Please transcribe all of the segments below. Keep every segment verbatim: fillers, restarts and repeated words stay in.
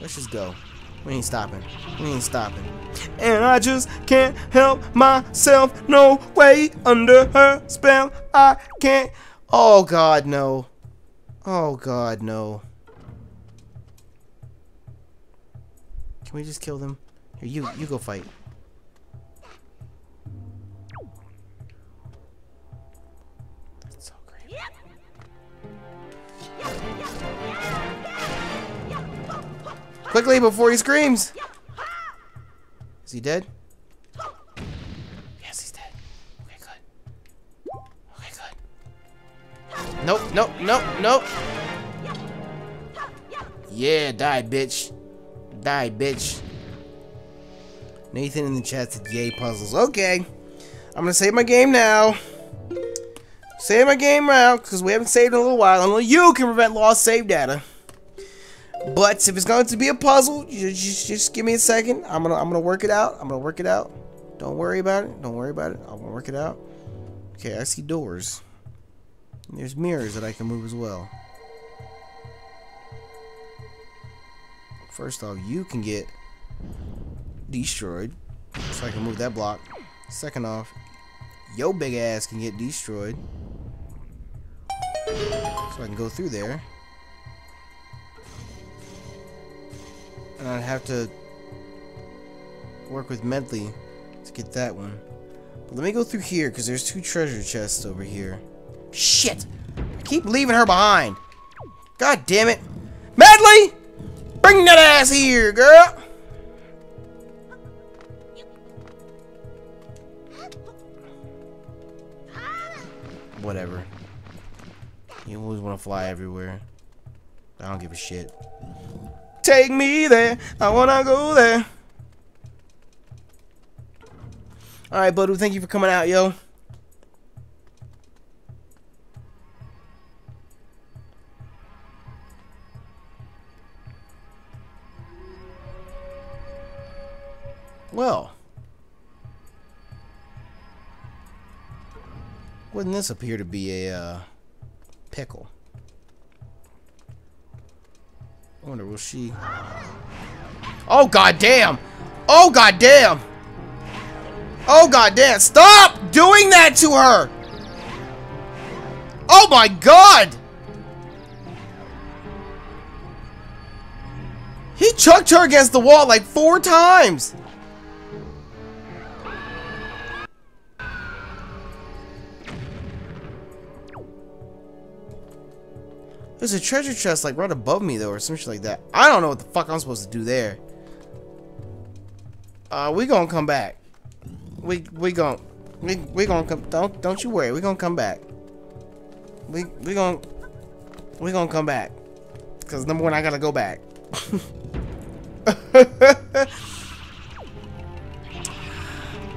Let's just go. We ain't stopping. We ain't stopping. And I just can't help myself. No way under her spell. I can't. Oh, God, no. Oh, God, no. Can we just kill them? Here, you, you go fight. That's so great. Quickly before he screams! Is he dead? Yes, he's dead. Okay, good. Okay, good. Nope, nope, nope, nope. Yeah, die, bitch. Die, bitch. Nathan in the chat said, yay, puzzles. Okay. I'm gonna save my game now. Save my game now, because we haven't saved in a little while. Only you can prevent lost save data. But if it's going to be a puzzle, you just, just give me a second. I'm gonna I'm gonna work it out. I'm gonna work it out. Don't worry about it. Don't worry about it. I'm gonna work it out. Okay, I see doors. And there's mirrors that I can move as well. First off, you can get destroyed, so I can move that block. Second off, your big ass can get destroyed, so I can go through there. And I'd have to work with Medli to get that one. But let me go through here, because there's two treasure chests over here. Shit! I keep leaving her behind! God damn it! Medli! Bring that ass here, girl! Whatever. You always want to fly everywhere. I don't give a shit. Take me there. I want to go there. Alright, Budu. Thank you for coming out, yo. Well, wouldn't this appear to be a uh, pickle? I wonder, will she? Oh, goddamn! Oh, goddamn! Oh, goddamn! Stop doing that to her! Oh my God! He chucked her against the wall like four times. There's a treasure chest like right above me though, or some shit like that. I don't know what the fuck I'm supposed to do there. Uh, we gonna come back. We we gonna we we gonna come. Don't don't you worry. We gonna come back. We we gonna we gonna come back. Cause number one, I gotta go back.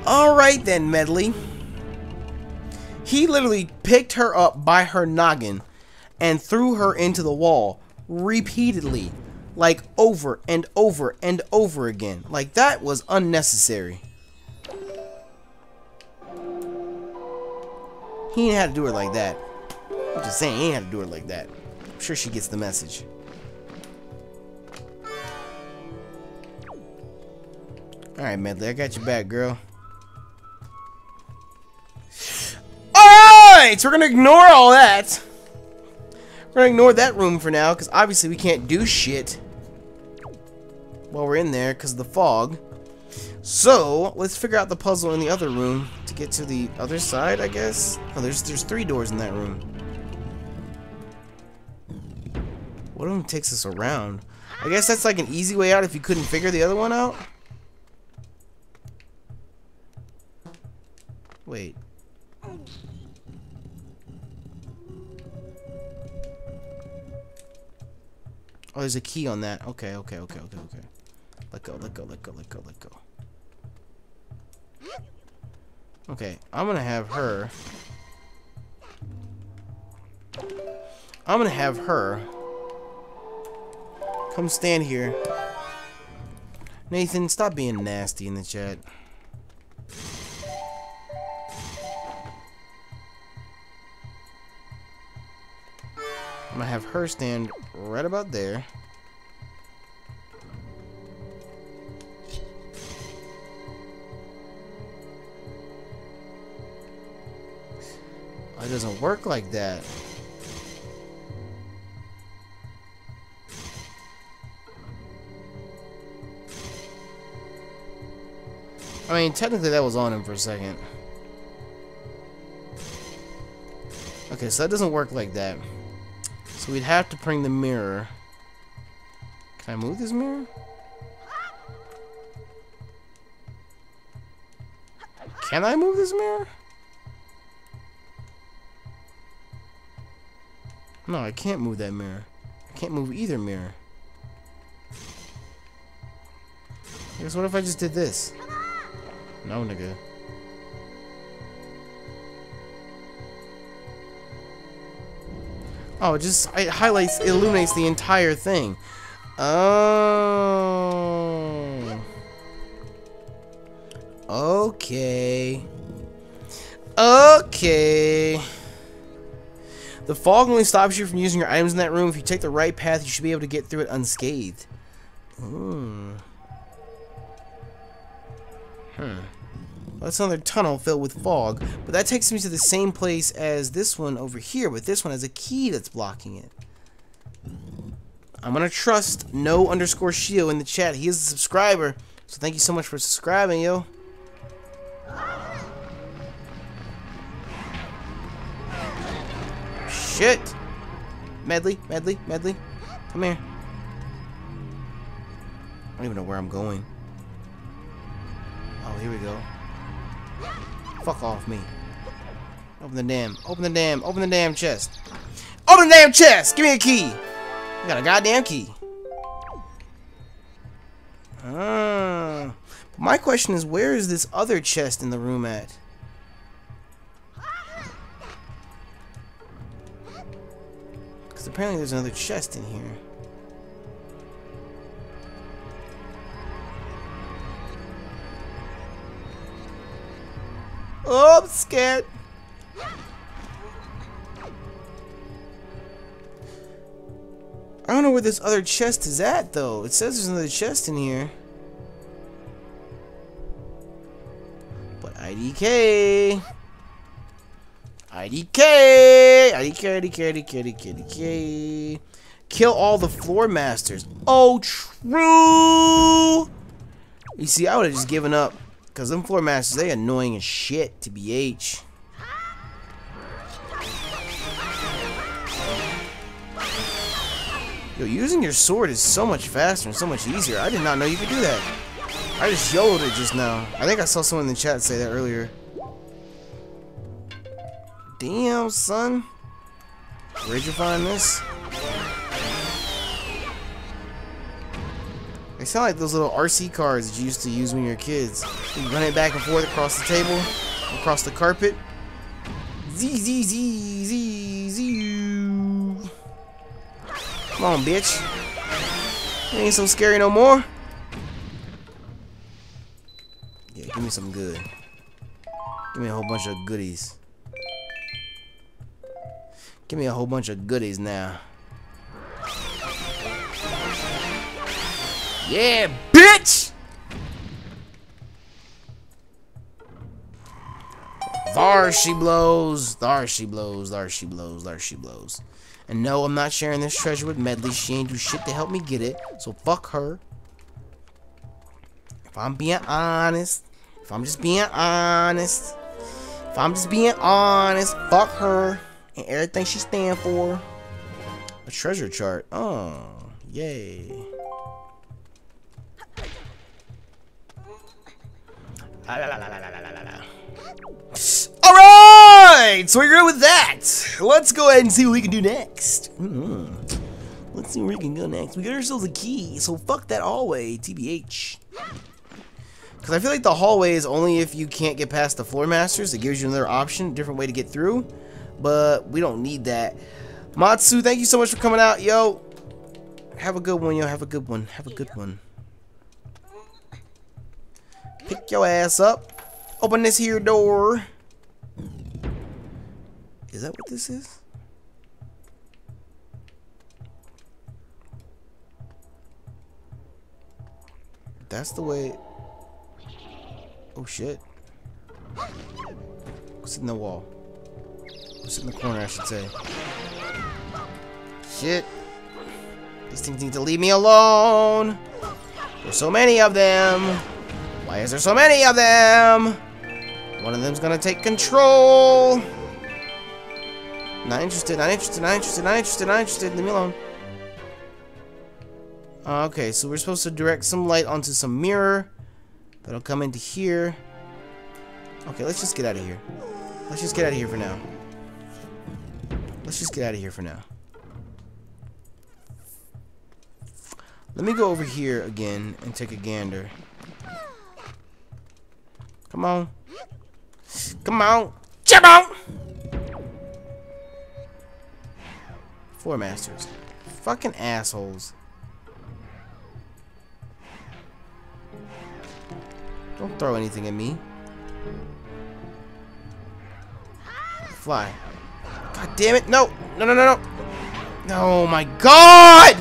All right then, Medli. He literally picked her up by her noggin and threw her into the wall repeatedly, like over and over and over again. Like, that was unnecessary. He ain't had to do it like that. I'm just saying, he ain't had to do it like that. I'm sure she gets the message. Alright, Medli, I got your back, girl. Alright, so we're gonna ignore all that. We're gonna ignore that room for now, because obviously we can't do shit while we're in there because of the fog. So let's figure out the puzzle in the other room to get to the other side, I guess. Oh, there's there's three doors in that room. One of them takes us around. I guess that's like an easy way out if you couldn't figure the other one out. Wait. Oh, there's a key on that. Okay, okay, okay, okay, okay. Let go, let go, let go, let go, let go. Okay, I'm gonna have her. I'm gonna have her come stand here. Nathan, stop being nasty in the chat. I'm gonna have her stand right about there. It doesn't work like that. I mean, technically that was on him for a second. Okay, so that doesn't work like that. So we'd have to bring the mirror. Can I move this mirror? Can I move this mirror? No, I can't move that mirror. I can't move either mirror. I guess what if I just did this? No, nigga. Oh, it just it highlights, it illuminates the entire thing. Oh. Okay. Okay. The fog only stops you from using your items in that room. If you take the right path, you should be able to get through it unscathed. Ooh. Hmm. Well, that's another tunnel filled with fog, but that takes me to the same place as this one over here, but this one has a key that's blocking it. I'm gonna trust no underscore Shio in the chat. He is a subscriber, so thank you so much for subscribing, yo. Shit! Medli, Medli, Medli, come here. I don't even know where I'm going. Oh, here we go. Fuck off me. Open the damn, open the damn, open the damn chest. Open the damn chest! Give me a key! I got a goddamn key. Ah. But my question is, where is this other chest in the room at? Because apparently there's another chest in here. Oh, I'm scared. I don't know where this other chest is at, though. It says there's another chest in here. But I D K. I D K. I D K, I D K, I D K, I D K, I D K. Kill all the floor masters. Oh, true. You see, I would have just given up. Because them floor masters, they annoying as shit to B H. Yo, using your sword is so much faster and so much easier. I did not know you could do that. I just yelled it just now. I think I saw someone in the chat say that earlier. Damn, son. Where'd you find this? They sound like those little R C cars that you used to use when you were kids. You run it back and forth across the table, across the carpet. Z z z z z. Come on, bitch. It ain't so scary no more. Yeah, give me some good. Give me a whole bunch of goodies. Give me a whole bunch of goodies now. Yeah, bitch! Thar she blows, thar she blows, thar she blows, thar she blows. And no, I'm not sharing this treasure with Medli. She ain't do shit to help me get it, so fuck her. If I'm being honest, if I'm just being honest, if I'm just being honest, fuck her and everything she stand for. A treasure chart. Oh, yay. La, la, la, la, la, la, la, la. All right, so we're good with that. Let's go ahead and see what we can do next. Mm-hmm. Let's see where we can go next. We got ourselves a key, so fuck that hallway, T B H. Because I feel like the hallway is only if you can't get past the floor masters. It gives you another option, different way to get through. But we don't need that. Matsu, thank you so much for coming out, yo. Have a good one, yo. Have a good one. Have a good one. Pick your ass up. Open this here door. Is that what this is? That's the way. Oh shit. What's in the wall? Sit in the corner, I should say. Shit. These things need to leave me alone. There's so many of them. Why is there so many of them? One of them's gonna take control. Not interested, not interested, not interested, not interested, not interested. Leave me alone. Uh, okay, so we're supposed to direct some light onto some mirror. That'll come into here. Okay, let's just get out of here. Let's just get out of here for now. Let's just get out of here for now. Let me go over here again and take a gander. Come on. Come on. Jump on! Four masters. Fucking assholes. Don't throw anything at me. Fly. God damn it. No. No, no, no, no. Oh my god!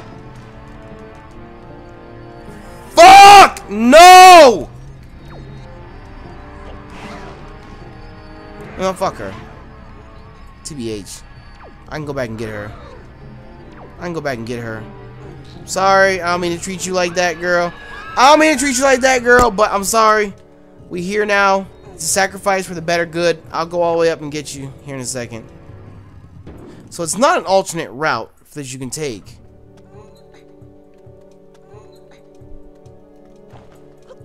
Fuck! No! No, fuck her. T B H. I can go back and get her. I can go back and get her. Sorry, I don't mean to treat you like that, girl. I don't mean to treat you like that, girl, but I'm sorry. We here now. It's a sacrifice for the better good. I'll go all the way up and get you here in a second. So it's not an alternate route that you can take.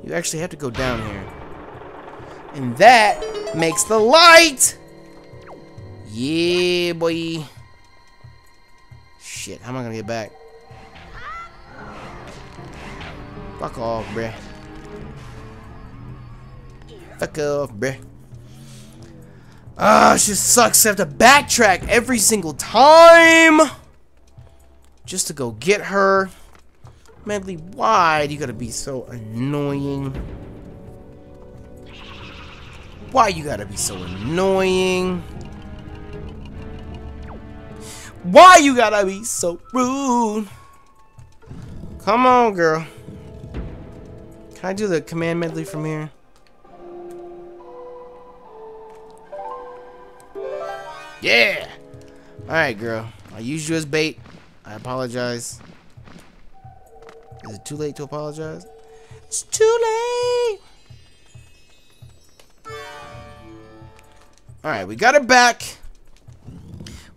You actually have to go down here. And that makes the light! Yeah, boy. Shit, how am I gonna get back? Fuck off, bruh. Fuck off, bruh. Ah, it just sucks to have to backtrack every single time! Just to go get her. Medli, why do you gotta be so annoying? Why you gotta be so annoying? Why you gotta be so rude? Come on, girl. Can I do the command medley from here? Yeah! Alright, girl. I used you as bait. I apologize. Is it too late to apologize? It's too late! Alright, we got her back.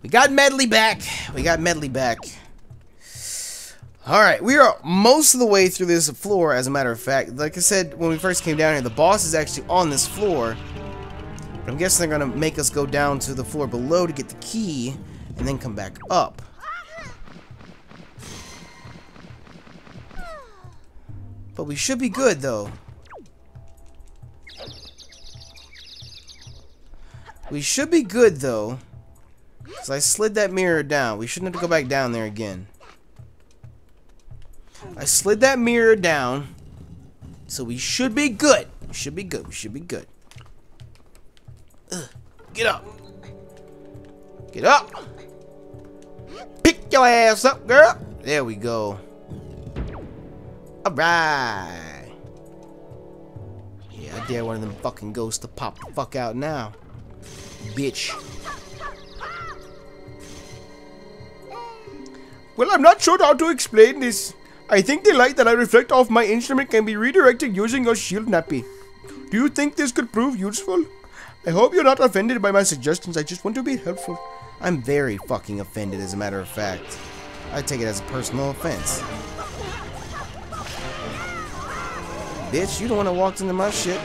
We got Medli back. We got Medli back. Alright, we are most of the way through this floor, as a matter of fact. Like I said, when we first came down here, the boss is actually on this floor. But I'm guessing they're going to make us go down to the floor below to get the key, and then come back up. But we should be good, though. We should be good, though. Because I slid that mirror down. We shouldn't have to go back down there again. I slid that mirror down, so we should be good. We should be good. We should be good. Ugh. Get up. Get up. Pick your ass up, girl. There we go. Alright. Yeah, I dare one of them fucking ghosts to pop the fuck out now. Bitch. Well, I'm not sure how to explain this. I think the light that I reflect off my instrument can be redirected using your shield nappy. Do you think this could prove useful? I hope you're not offended by my suggestions. I just want to be helpful. I'm very fucking offended, as a matter of fact. I take it as a personal offense. Bitch, you the one that walked into my shit.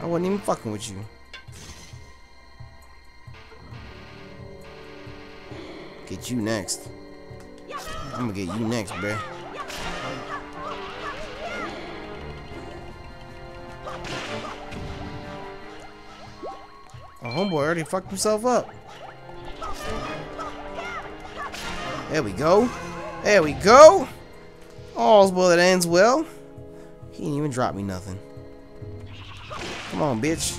I wasn't even fucking with you. Get you next. I'm gonna get you next, bruh. Oh, homeboy already fucked himself up. There we go. There we go. All's well that ends well. He didn't even drop me nothing. Come on, bitch.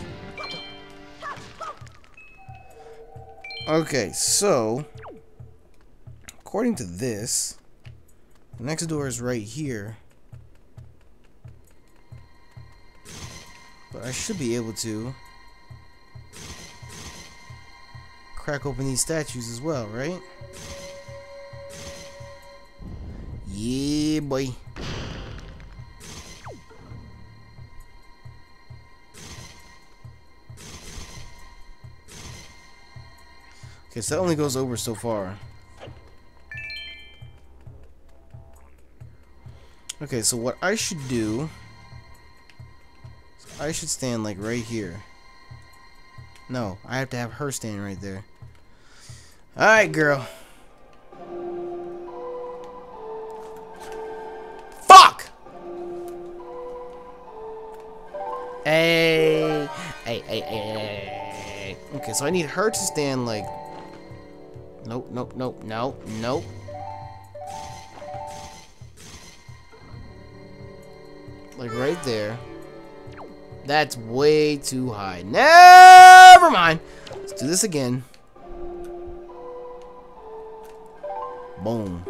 Okay, so... according to this, the next door is right here. But I should be able to. crack open these statues as well, right? Yeah, boy. Okay, so that only goes over so far. Okay, so what I should do is I should stand like right here. No, I have to have her standing right there. Alright, girl. Fuck! Hey, hey, hey, hey. Okay, so I need her to stand like... Nope, nope, nope, no, nope. Like right there. That's way too high. Never mind. Let's do this again. Boom.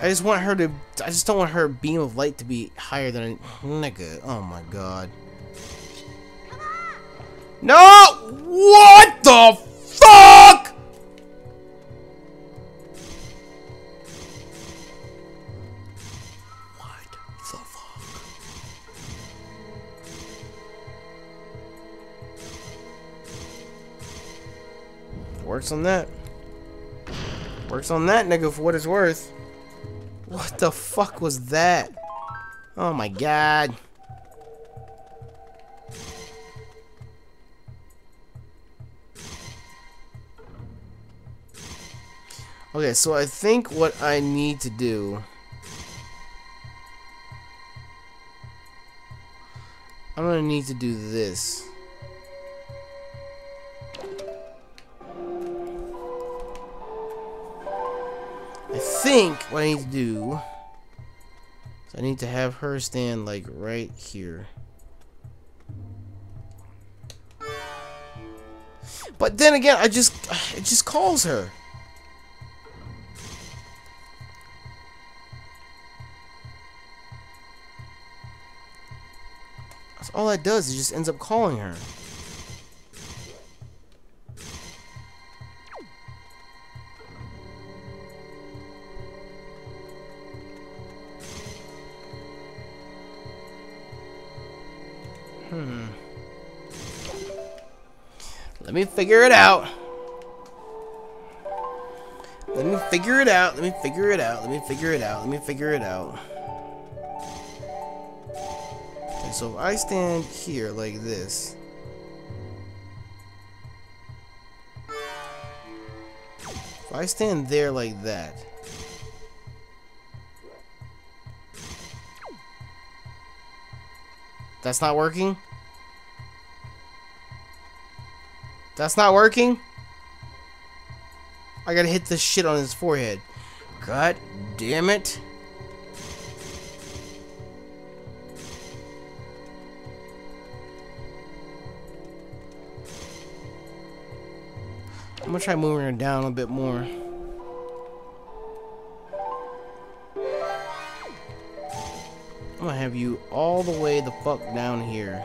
I just want her to. I just don't want her beam of light to be higher than a nigga. Oh my god. No! What the fuck?! What the fuck? Works on that. Works on that, nigga, for what it's worth. What the fuck was that? Oh my god. Okay, so I think what I need to do... I'm gonna need to do this. I think what I need to do... is I need to have her stand, like, right here. But then again, I just... it just calls her. All that does is just ends up calling her. Hmm. Let me figure it out. Let me figure it out. Let me figure it out. Let me figure it out. Let me figure it out. So if I stand here like this, if I stand there like that, that's not working? That's not working? I gotta hit this shit on his forehead. God damn it. I'm gonna try moving her down a bit more. I'm gonna have you all the way the fuck down here.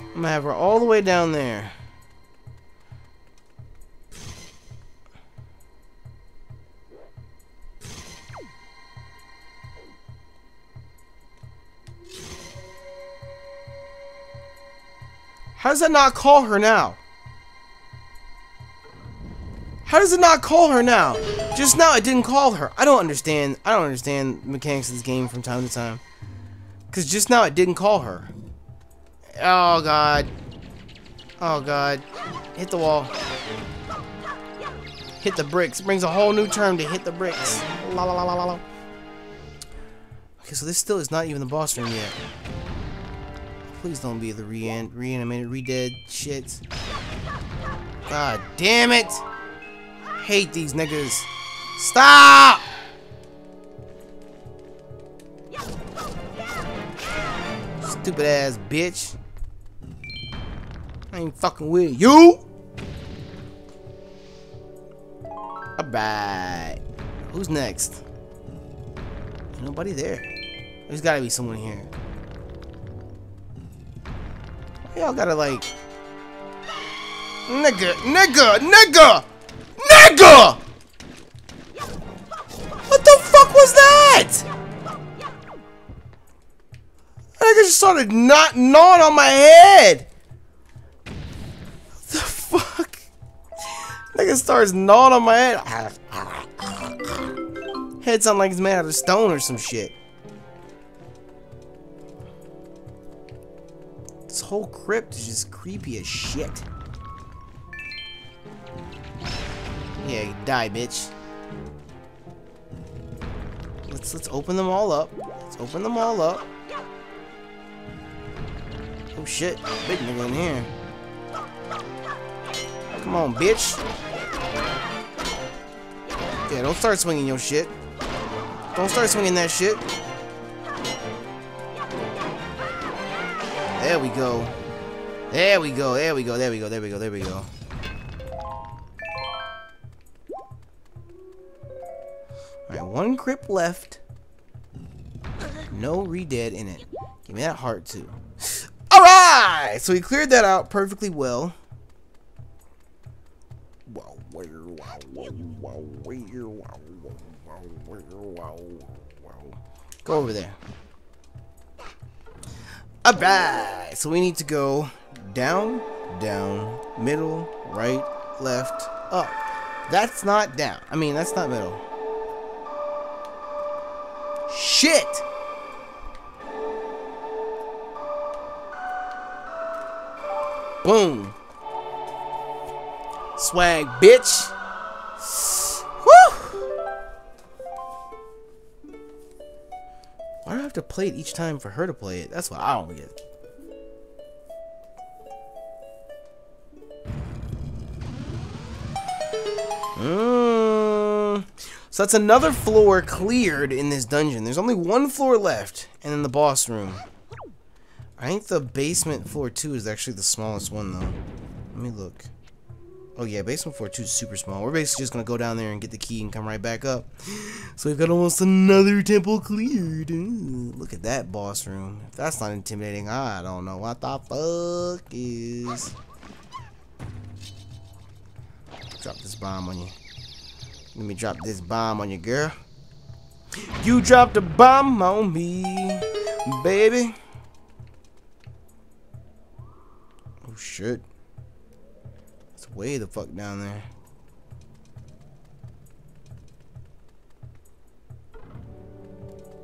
I'm gonna have her all the way down there. How does that not call her now? How does it not call her now? Just now it didn't call her. I don't understand. I don't understand mechanics of this game from time to time. Because just now it didn't call her. Oh, God. Oh, God. Hit the wall. Hit the bricks. It brings a whole new term to hit the bricks. La, la, la, la, la. Okay, so this still is not even the boss room yet. Please don't be the re-an- reanimated, re-dead shit. God damn it! Hate these niggas Stop! Stupid ass bitch. I ain't fucking with you. Alright. Who's next? There's nobody there. There's gotta be someone here. Y'all gotta like... Nigga, nigga, nigga, nigga! What the fuck was that? I just started not gnawing on my head. What the fuck? Nigga starts gnawing on my head. Head sound like it's made out of stone or some shit. This whole crypt is just creepy as shit. Yeah, you die, bitch. Let's let's open them all up. Let's open them all up. Oh shit, big nigga in here. Come on, bitch. Yeah, don't start swinging your shit. Don't start swinging that shit. There we go. There we go, there we go, there we go, there we go, there we go. Alright, one crypt left. No re-dead in it. Give me that heart, too. Alright! So we cleared that out perfectly well. Wow, wow, wow, wow, wow, wow, wow, wow, wow. Go over there. Alright! So we need to go down, down, middle, right, left, up. That's not down. I mean, that's not middle. Shit! Boom. Swag, bitch. Woo! Why do I have to play it each time for her to play it? That's what I don't get. Mm. So that's another floor cleared in this dungeon. There's only one floor left, and then the boss room. I think the basement floor two is actually the smallest one, though. Let me look. Oh, yeah, basement floor two is super small. We're basically just going to go down there and get the key and come right back up. So we've got almost another temple cleared. Ooh, look at that boss room. If that's not intimidating, I don't know what the fuck is. Drop this bomb on you. Let me drop this bomb on you, girl. You dropped a bomb on me, baby. Oh shit. It's way the fuck down there.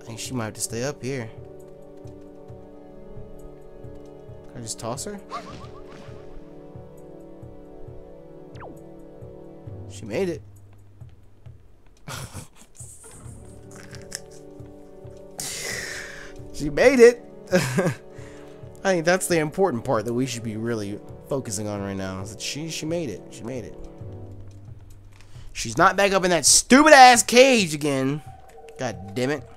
I think she might have to stay up here. Can I just toss her? She made it. She made it. I think that's the important part that we should be really focusing on right now. Is that she she made it. She made it. She's not back up in that stupid ass cage again. God damn it.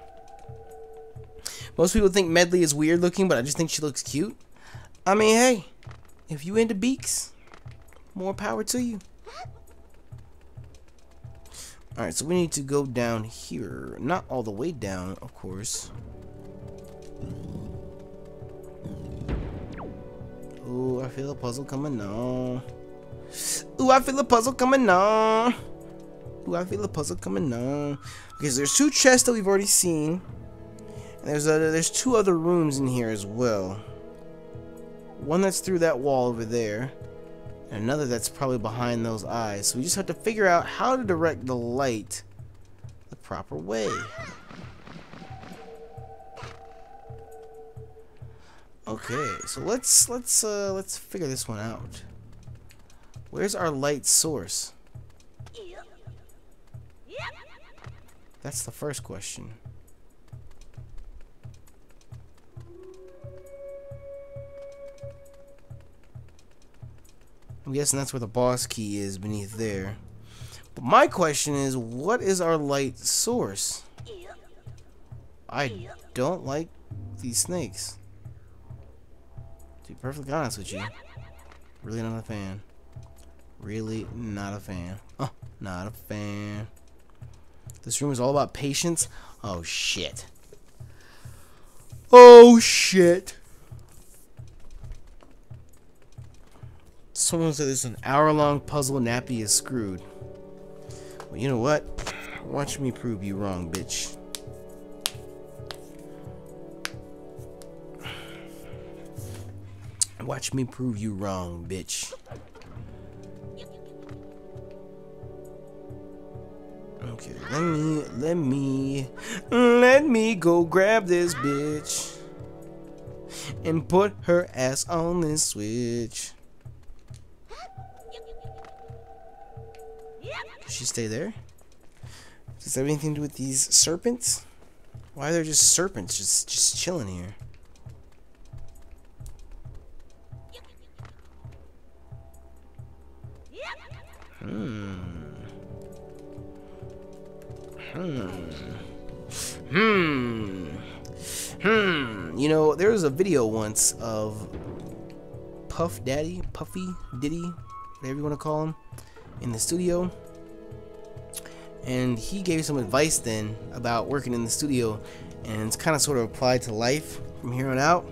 Most people think Medli is weird looking, but I just think she looks cute. I mean, hey, if you into beaks, more power to you. Alright, so we need to go down here. Not all the way down, of course. Ooh, I feel a puzzle coming on. Ooh, I feel a puzzle coming on. Ooh, I feel a puzzle coming on. Because there's two chests that we've already seen. And there's other, there's two other rooms in here as well. One that's through that wall over there. And another that's probably behind those eyes. So we just have to figure out how to direct the light the proper way. Okay, so let's let's uh, let's figure this one out. Where's our light source? That's the first question. I'm guessing that's where the boss key is beneath there. But my question is, what is our light source? I don't like these snakes. To be perfectly honest with you, really not a fan. Really not a fan. Oh, not a fan. This room is all about patience. Oh shit. Oh shit. Someone said this is an hour-long puzzle. Nappy is screwed. Well, you know what? Watch me prove you wrong, bitch. Watch me prove you wrong, bitch. Okay, let me, let me, let me go grab this bitch and put her ass on this switch. Does she stay there? Does that have anything to do with these serpents? Why are there just serpents just, just chilling here? Hmm. Hmm. Hmm. Hmm. You know, there was a video once of Puff Daddy, Puffy, Diddy, whatever you want to call him, in the studio. And he gave some advice then about working in the studio, and it's kind of sort of applied to life from here on out.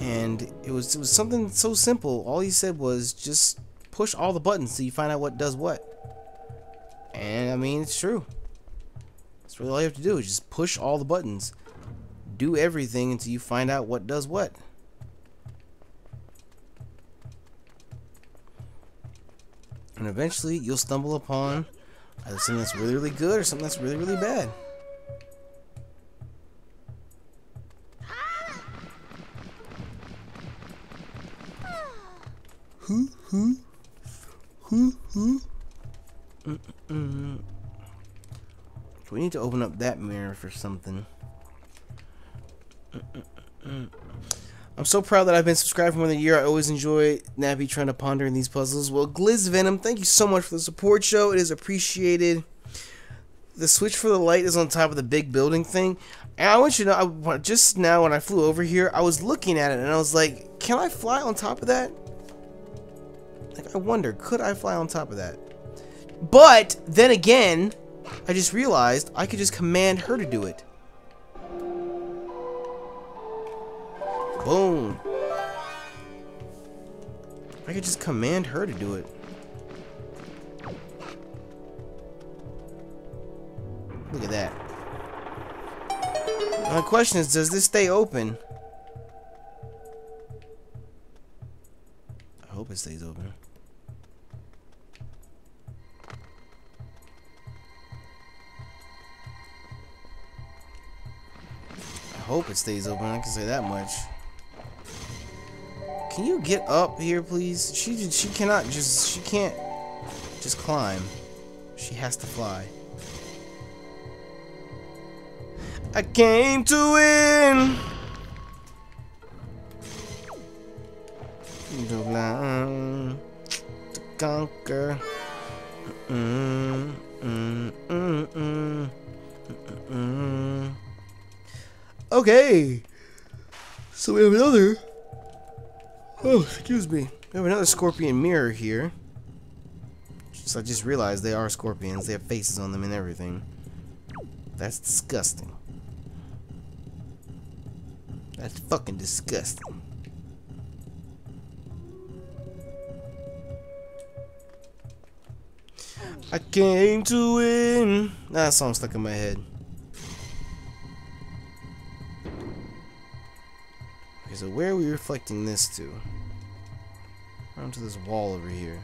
And it was, it was something so simple. All he said was just push all the buttons so you find out what does what. And I mean, it's true. That's really all you have to do, is just push all the buttons. Do everything until you find out what does what. And eventually you'll stumble upon either something that's really, really good or something that's really, really bad. Who, who? Who, who? Mm-mm. So we need to open up that mirror for something. Mm-mm-mm. I'm so proud that I've been subscribed for more than a year. I always enjoy Nappy trying to ponder in these puzzles. Well, Glizz Venom, thank you so much for the support show. It is appreciated. The switch for the light is on top of the big building thing. And I want you to know, I, just now when I flew over here, I was looking at it and I was like, can I fly on top of that? Like, I wonder, could I fly on top of that? But then again, I just realized I could just command her to do it. Boom. I could just command her to do it. Look at that. My question is, does this stay open? I hope it stays open. I hope it stays open, I can say that much. Can you get up here, please? She she cannot just she can't just climb. She has to fly. I came to win. To fly, to conquer. Mm, mm, mm, mm, mm, mm. Okay. So we have another. Oh, excuse me. We have another scorpion mirror here. So I just realized they are scorpions. They have faces on them and everything. That's disgusting. That's fucking disgusting. I came to win. Nah, that song stuck in my head. Okay, so where are we reflecting this to? Right onto this wall over here.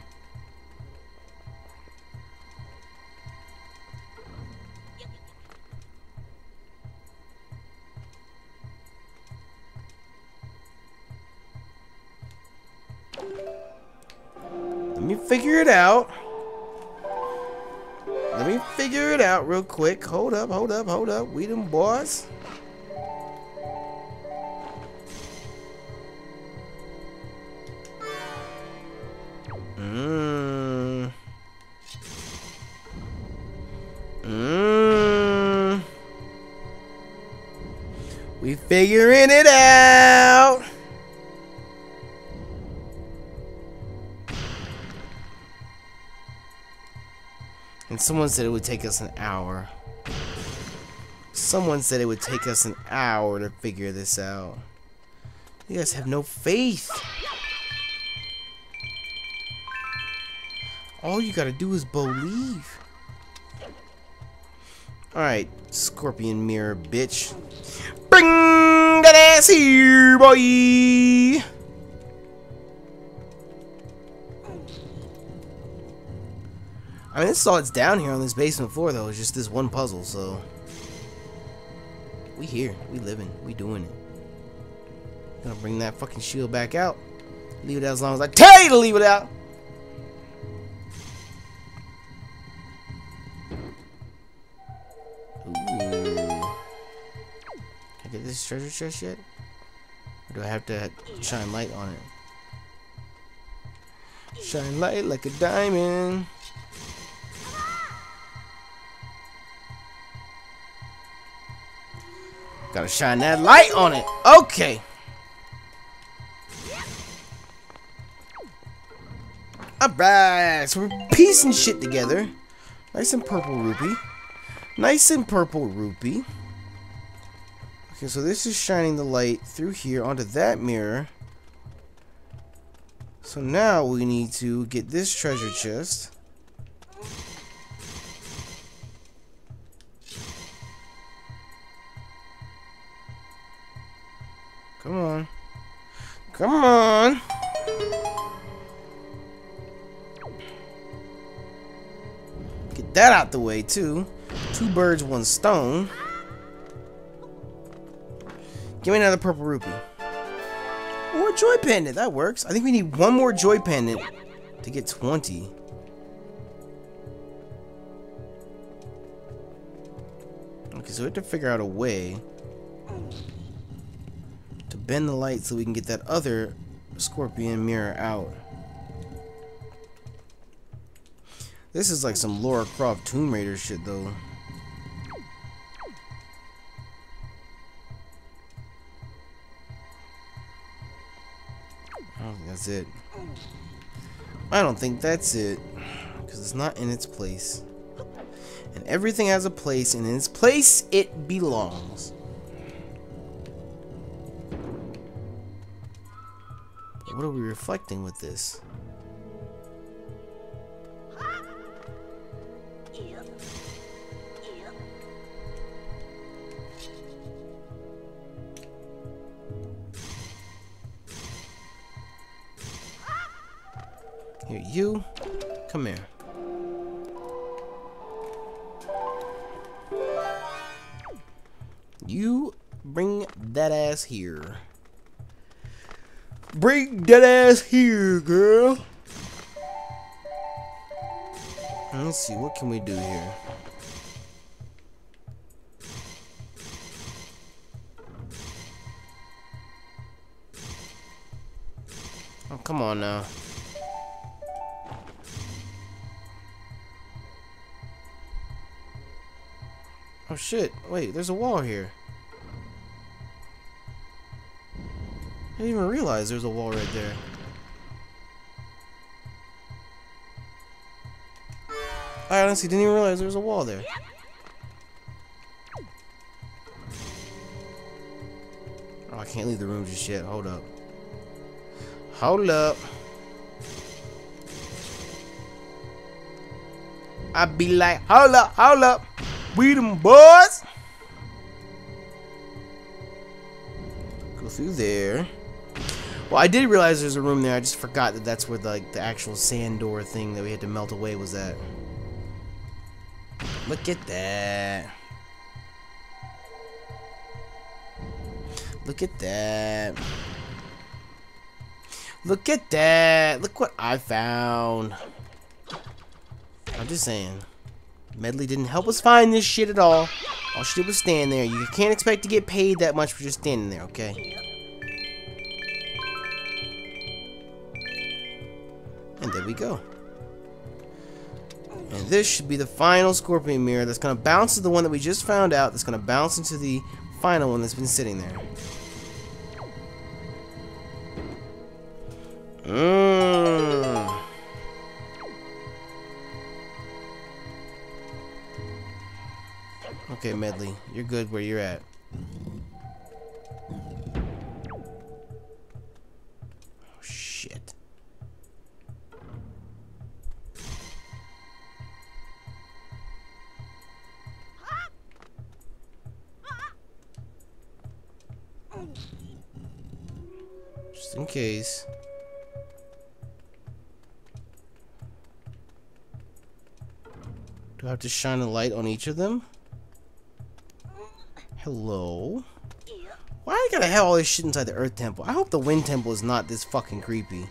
Let me figure it out. Let me figure it out real quick. Hold up, hold up, hold up. We them boys. Mm. Figuring it out. And someone said it would take us an hour. Someone said it would take us an hour to figure this out. You guys have no faith. All you gotta do is believe. Alright, Scorpion Mirror, bitch. Bring that ass here, boy! I mean, this is all it's down here on this basement floor, though. It's just this one puzzle, so... We here. We living. We doing it. Gonna bring that fucking shield back out. Leave it out as long as I tell you to leave it out! This treasure chest yet? Or do I have to shine light on it? Shine light like a diamond. Gotta shine that light on it. Okay. Alright, so we're piecing shit together. Nice and purple rupee. Nice and purple rupee. Okay, so this is shining the light through here onto that mirror. So now we need to get this treasure chest. Come on. Come on! Get that out the way, too. Two birds, one stone. Give me another purple rupee. Or a joy pendant. That works. I think we need one more joy pendant to get twenty. Okay, so we have to figure out a way to bend the light so we can get that other scorpion mirror out. This is like some Lara Croft Tomb Raider shit, though. That's it. I don't think that's it, because it's not in its place. And everything has a place, and in its place it belongs. But what are we reflecting with this? Here, you, come here. You bring that ass here. Bring that ass here, girl. Let's see, what can we do here? Oh, come on now. Oh shit, wait, there's a wall here. I didn't even realize there's a wall right there. I honestly didn't even realize there was a wall there. Oh, I can't leave the room just yet. Hold up. Hold up. I'd be like, hold up, hold up. We them boys. Go through there. Well, I did realize there's a room there. I just forgot that that's where the, like the actual sand door thing that we had to melt away was at. Look at that. Look at that. Look at that. Look what I found. I'm just saying. Medli didn't help us find this shit at all. All she did was stand there. You can't expect to get paid that much for just standing there, okay? And there we go. And this should be the final scorpion mirror that's gonna bounce to the one that we just found out, that's gonna bounce into the final one that's been sitting there. Uh. Okay, Medli, you're good where you're at. Oh, shit. Just in case. Do I have to shine a light on each of them? Hello? Why do I gotta have all this shit inside the Earth Temple? I hope the Wind Temple is not this fucking creepy.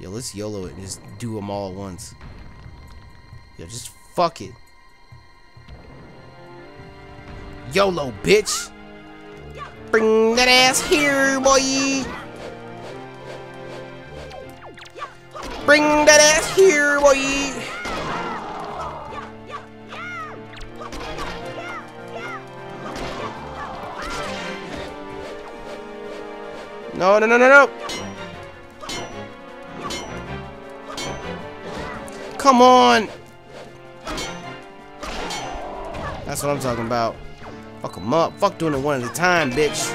Yo, let's YOLO it and just do them all at once. Yo, just fuck it. YOLO, bitch! Bring that ass here, boy! Bring that ass here, boy! No, no, no, no, no! Come on! That's what I'm talking about. Fuck 'em up. Fuck doing it one at a time, bitch.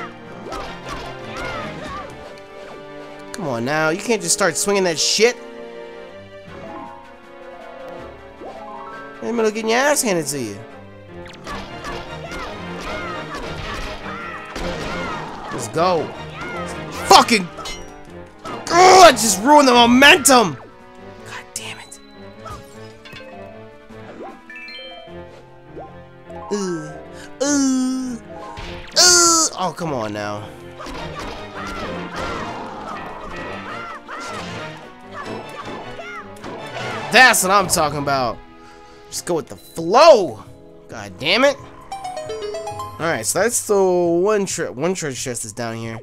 Come on now. You can't just start swinging that shit. In the middle of getting your ass handed to you. Let's go. Fucking. Oh, I just ruined the momentum. God damn it. Ooh. Ooh. Ooh. Oh, come on now. That's what I'm talking about. Just go with the flow. God damn it. Alright, so that's the one tre- one treasure chest is down here.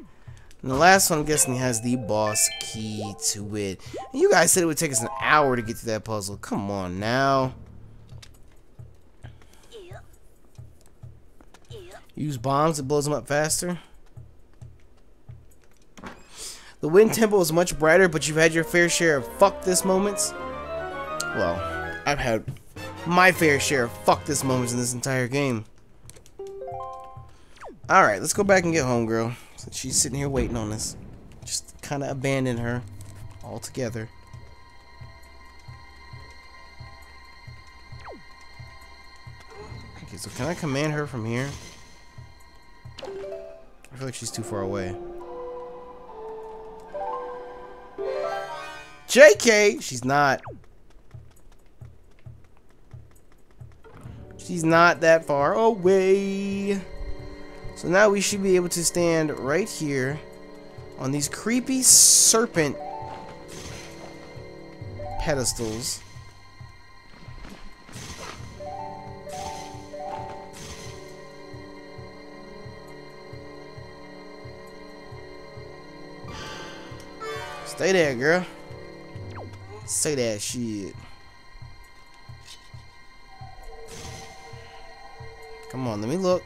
And the last one, I'm guessing, has the boss key to it. And you guys said it would take us an hour to get to that puzzle. Come on now. Use bombs, it blows them up faster. The Wind Temple is much brighter, but you've had your fair share of fuck this moments. Well, I've had my fair share of fuck this moments in this entire game. Alright, let's go back and get homegirl. Since she's sitting here waiting on us. Just kind of abandon her altogether. Okay, so can I command her from here? I feel like she's too far away. J K! She's not. She's not that far away. So now we should be able to stand right here on these creepy serpent pedestals. Stay there, girl. Say that shit. Come on, let me look.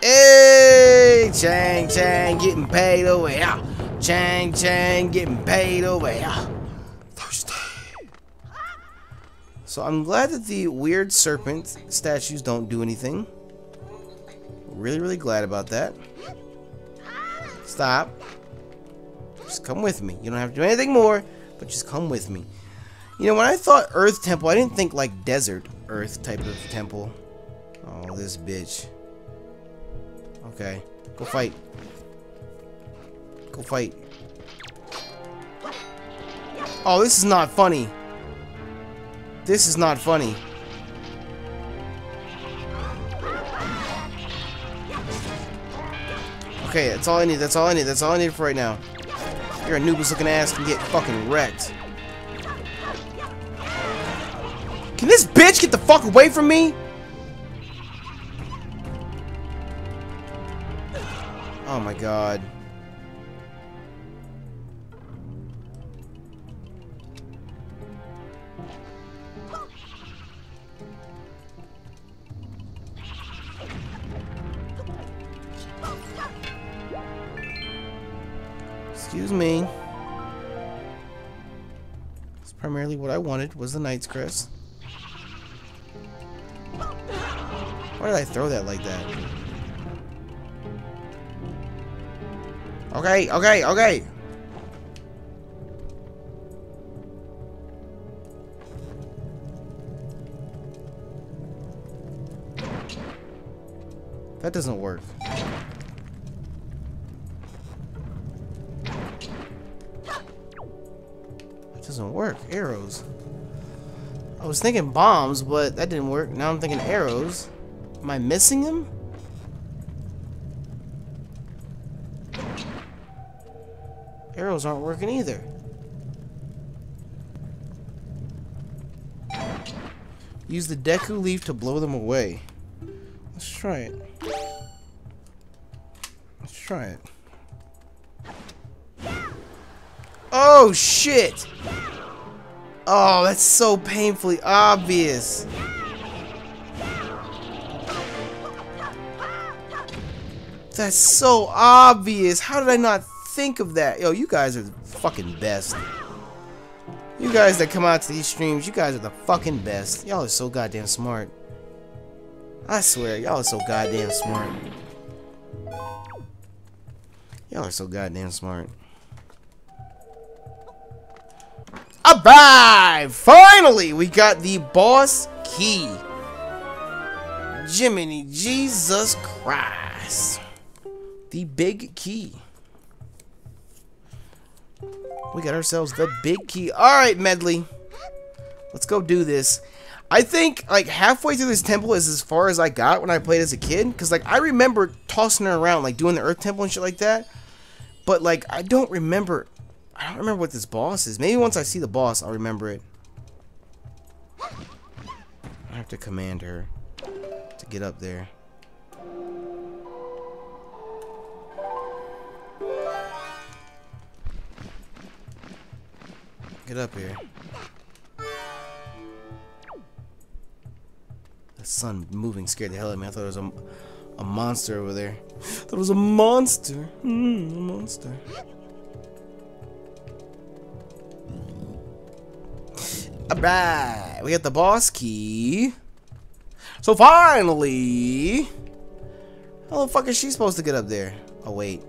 Hey, Chang Chang getting paid over here. Chang Chang getting paid over here. Thirsty. So I'm glad that the weird serpent statues don't do anything. Really, really glad about that. Stop. Just come with me. You don't have to do anything more, but just come with me. You know, when I thought Earth Temple, I didn't think like desert Earth type of temple. Oh, this bitch. Okay. Go fight. Go fight. Oh, this is not funny. This is not funny. Okay, that's all I need. That's all I need. That's all I need for right now. Your Anubis looking ass can get fucking wrecked. Can this bitch get the fuck away from me? Oh my god. Excuse me. That's primarily what I wanted, was the Knight's Crest. Why did I throw that like that? Okay, okay, okay! That doesn't work. That doesn't work. Arrows. I was thinking bombs, but that didn't work. Now I'm thinking arrows. Am I missing him? Arrows aren't working either. Use the Deku Leaf to blow them away. Let's try it. Let's try it. Oh shit! Oh, that's so painfully obvious. That's so obvious. How did I not think of that? Yo, you guys are the fucking best. You guys that come out to these streams, you guys are the fucking best. Y'all are so goddamn smart. I swear, y'all are so goddamn smart. Y'all are so goddamn smart. Alright! Finally, we got the boss key. Jiminy Jesus Christ. The big key. We got ourselves the big key. Alright, Medli. Let's go do this. I think, like, halfway through this temple is as far as I got when I played as a kid. Because, like, I remember tossing her around, like, doing the Earth Temple and shit like that. But, like, I don't remember... I don't remember what this boss is. Maybe once I see the boss, I'll remember it. I have to command her to get up there. Get up here. The sun moving scared the hell out of me. I thought it was a, a monster over there. I thought it was a monster. Mm, a monster. Alright. We got the boss key. So finally. How the fuck is she supposed to get up there? Oh, wait.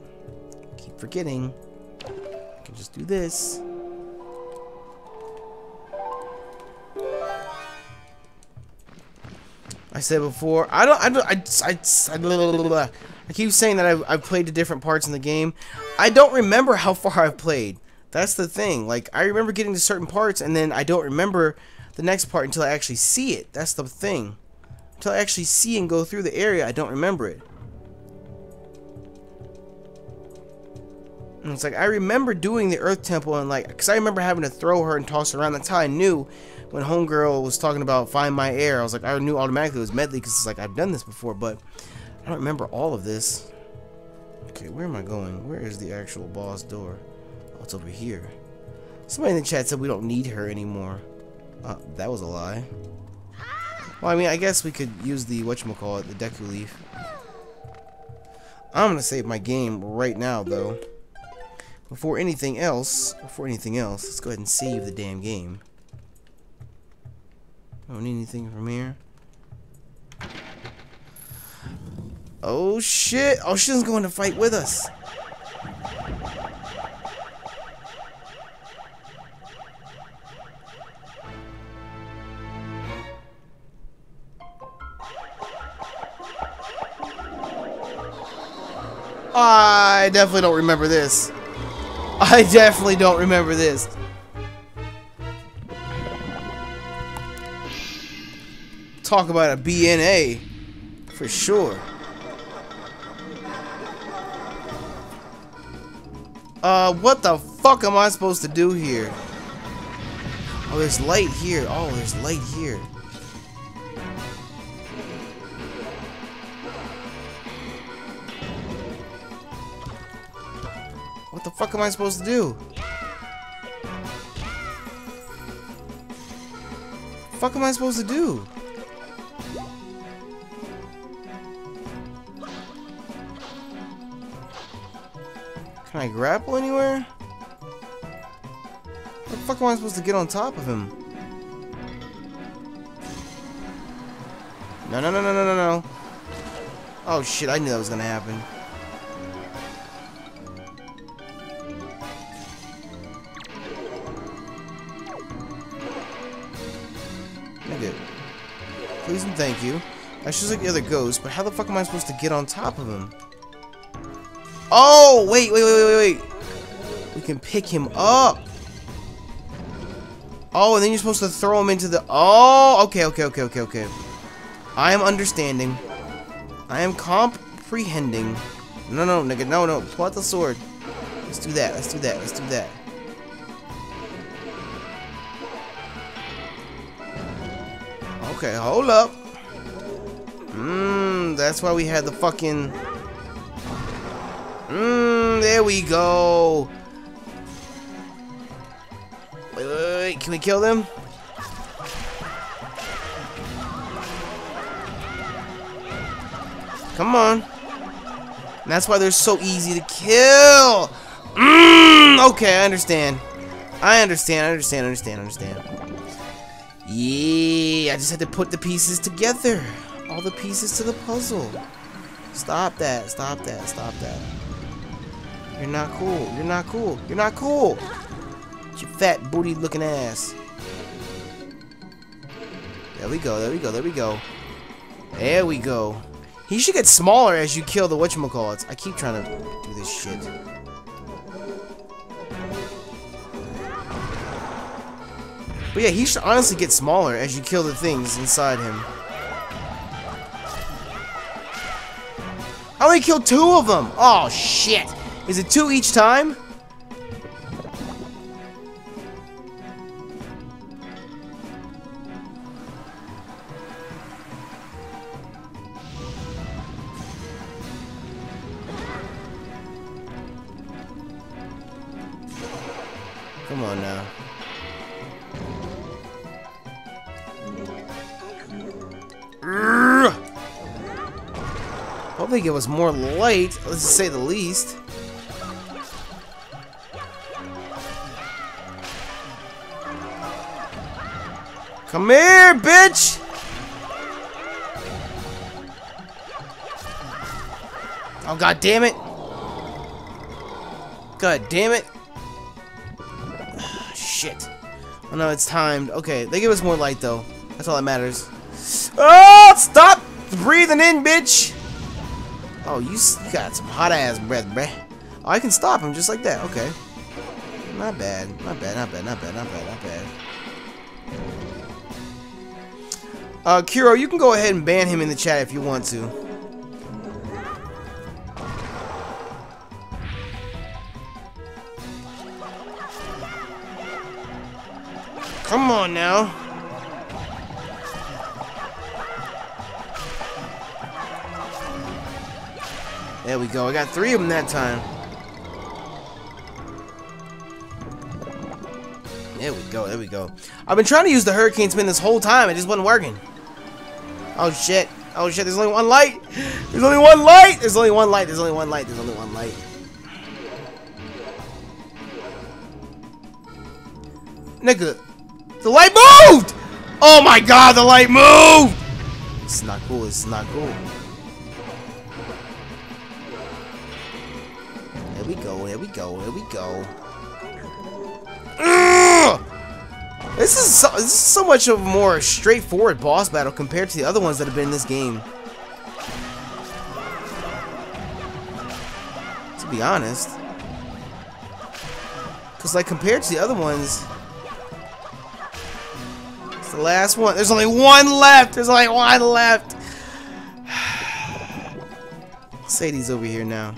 Keep forgetting. I can just do this. I said before, I don't, I don't, I, I, I, blah, blah, blah, blah. I keep saying that I've, I've played the different parts in the game. I don't remember how far I've played. That's the thing. Like, I remember getting to certain parts, and then I don't remember the next part until I actually see it. That's the thing. Until I actually see and go through the area, I don't remember it. And it's like, I remember doing the Earth Temple, and like, because I remember having to throw her and toss her around. That's how I knew. When Homegirl was talking about Find My Air, I was like, I knew automatically it was Medli because it's like, I've done this before, but I don't remember all of this. Okay, where am I going? Where is the actual boss door? Oh, it's over here. Somebody in the chat said we don't need her anymore. Uh, that was a lie. Well, I mean, I guess we could use the, whatchamacallit, the Deku Leaf. I'm going to save my game right now, though. Before anything else, before anything else, let's go ahead and save the damn game. I don't need anything from here. Oh shit! Oh, she's going to fight with us. I definitely don't remember this. I definitely don't remember this. Talk about a B N A for sure. Uh, what the fuck am I supposed to do here? Oh, there's light here. Oh, there's light here. What the fuck am I supposed to do? What the fuck am I supposed to do? Can I grapple anywhere? What the fuck am I supposed to get on top of him? No, no, no, no, no, no, no. Oh shit, I knew that was gonna happen. Nigga. Please and thank you. That's just like the other ghost, but how the fuck am I supposed to get on top of him? Oh, wait, wait, wait, wait, wait. We can pick him up. Oh, and then you're supposed to throw him into the... Oh, okay, okay, okay, okay, okay. I am understanding. I am comprehending. No, no, nigga, no, no. Pull out the sword. Let's do that, let's do that, let's do that. Okay, hold up. Mmm, that's why we had the fucking... Mmm, there we go. Wait, wait, wait, can we kill them? Come on. And that's why they're so easy to kill. Mmm, okay, I understand. I understand, I understand, I understand, I understand. Yeah, I just had to put the pieces together. All the pieces to the puzzle. Stop that, stop that, stop that. You're not cool. You're not cool. You're not cool. It's your fat booty looking ass. There we go. There we go. There we go. There we go. He should get smaller as you kill the whatchamacallits. I keep trying to do this shit. But yeah, he should honestly get smaller as you kill the things inside him. I only killed two of them. Oh shit. Is it two each time? Come on now. I think it was more light, let's say the least. Come here, bitch! Oh, god damn it! God damn it! Shit! Oh no, it's timed. Okay, they give us more light though. That's all that matters. Oh, stop breathing in, bitch! Oh, you got some hot-ass breath, bruh. Oh, I can stop him just like that. Okay. Not bad. Not bad, not bad, not bad, not bad, not bad. Uh, Kuro, you can go ahead and ban him in the chat if you want to. Come on now. There we go. I got three of them that time. There we go. There we go. I've been trying to use the Hurricane Spin this whole time. It just wasn't working. Oh, shit. Oh, shit. There's only one light. There's only one light. There's only one light. There's only one light. There's only one light. Nigga. The light moved! Oh, my God. The light moved! It's not cool. It's not cool. There we go, there we go, there we go. Ugh! This is, so, this is so much of a more straightforward boss battle compared to the other ones that have been in this game. To be honest. Because, like, compared to the other ones... It's the last one. There's only one left! There's only one left! Sadie's over here now.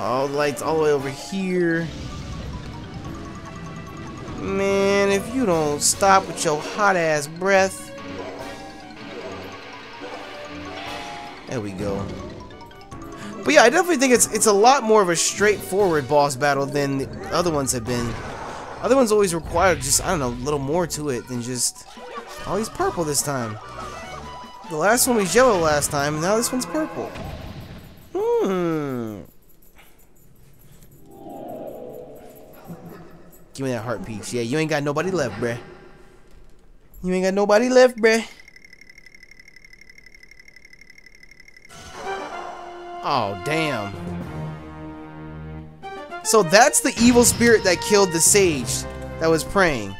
Oh, the light's all the way over here. Man, if you don't stop with your hot-ass breath. There we go. But yeah, I definitely think it's it's a lot more of a straightforward boss battle than the other ones have been. Other ones always require just, I don't know, a little more to it than just... Oh, he's purple this time. The last one was yellow last time, and now this one's purple. Hmm. Give me that heart piece. Yeah, you ain't got nobody left, bruh. You ain't got nobody left, bruh. Oh, damn. So that's the evil spirit that killed the sage that was praying.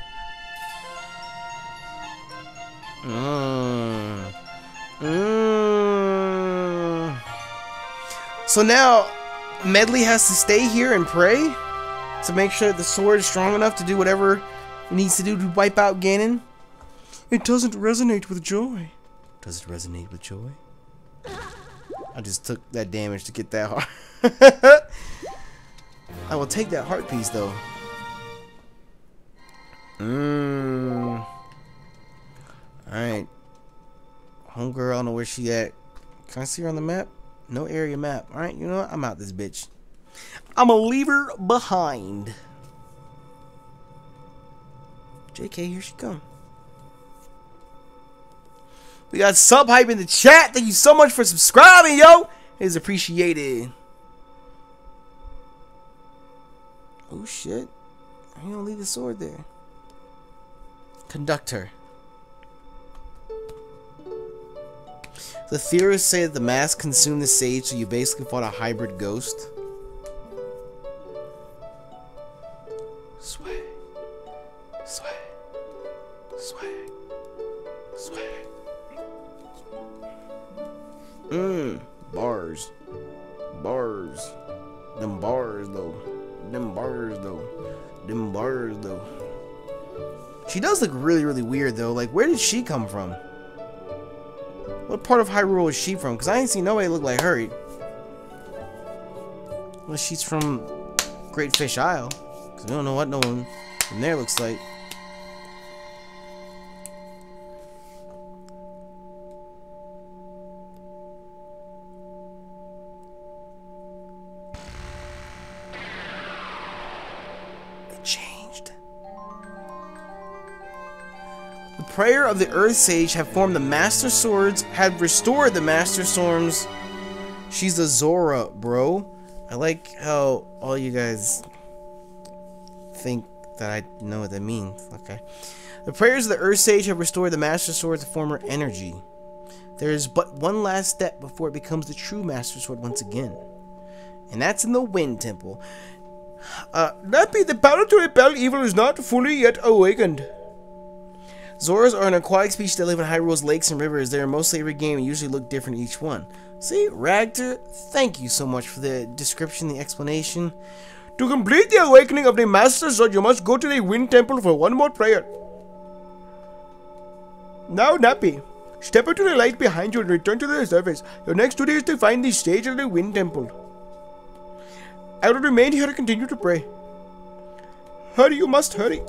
Mm. Mm. So now Medli has to stay here and pray to make sure the sword is strong enough to do whatever it needs to do to wipe out Ganon. It doesn't resonate with joy. Does it resonate with joy? I just took that damage to get that heart. I will take that heart piece though. Mmm. Alright. Homegirl, I don't know where she at. Can I see her on the map? No area map. Alright, you know what? I'm out this bitch. I'm gonna leave her behind. J K, here she come. We got Subhype in the chat. Thank you so much for subscribing, yo. It is appreciated. Oh, shit. I'm gonna leave the sword there. Conductor. The theorists say that the mask consumed the sage, so you basically fought a hybrid ghost. Swag. Swag. Swag. Swag. Mmm. Bars. Bars. Them bars, though. Them bars, though. Them bars, though. She does look really, really weird, though. Like, where did she come from? What part of Hyrule is she from? Because I ain't seen nobody look like her. Well, she's from Great Fish Isle. Because we don't know what no one from there looks like. It changed. Prayer of the Earth Sage have formed the Master Swords, have restored the Master Storms. She's a Zora, bro. I like how all you guys think that I know what that means. Okay. The prayers of the Earth Sage have restored the Master Sword's former energy. There is but one last step before it becomes the true Master Sword once again. And that's in the Wind Temple. Uh, that be the power to repel evil is not fully yet awakened. Zoras are an aquatic species that live in Hyrule's lakes and rivers. They are mostly every game and usually look different in each one. See, Ragter, thank you so much for the description, the explanation. To complete the awakening of the Master Sword, you must go to the Wind Temple for one more prayer. Now, Nappy, step into the light behind you and return to the surface. Your next duty is to find the stage of the Wind Temple. I will remain here and continue to pray. Hurry, you must hurry.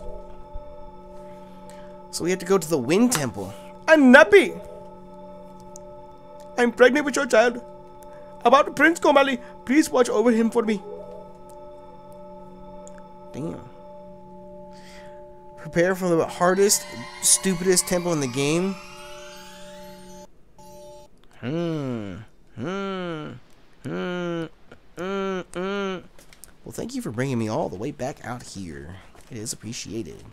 So we have to go to the Wind Temple. I'm Nappy. I'm pregnant with your child. About Prince Komali, please watch over him for me. Damn. Prepare for the hardest, stupidest temple in the game. Hmm. Hmm. Hmm. Hmm. Hmm. Well, thank you for bringing me all the way back out here. It is appreciated.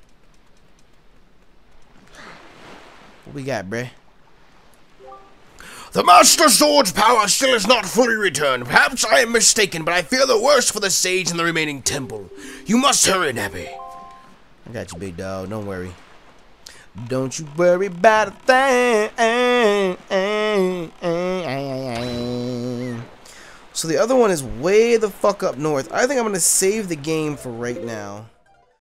What we got, bruh? The Master Sword's power still is not fully returned. Perhaps I am mistaken, but I fear the worst for the sage in the remaining temple. You must hurry, Nappy. I got you, big dog. Don't worry. Don't you worry about a thing. So the other one is way the fuck up north. I think I'm going to save the game for right now.